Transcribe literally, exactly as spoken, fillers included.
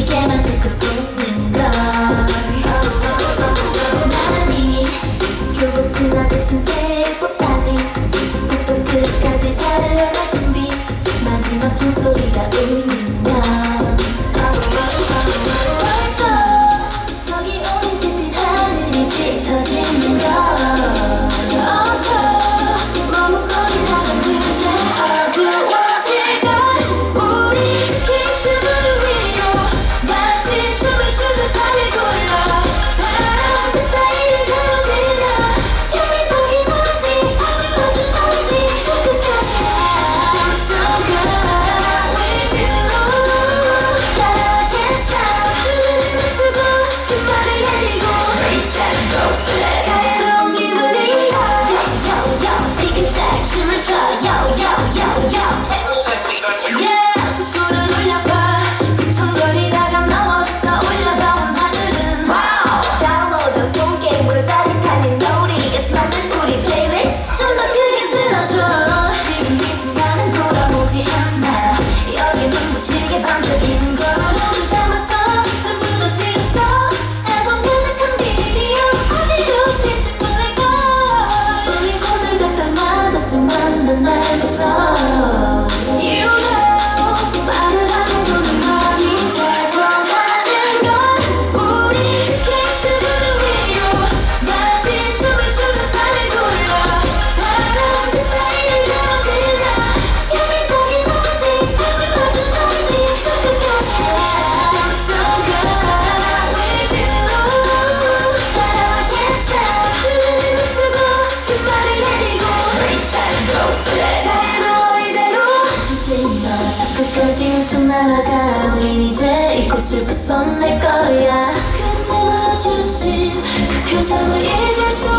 어떻게만 재촉되는 걸 나란히 교복 트나 대신 제법까지 끝도 끝까지 달려갈 준비 마지막 종소리가 울리면 쭉 날아가 우린 이제 잊고 슬퍼서 낼 거야 그때 마주친 그 표정을 잊을 수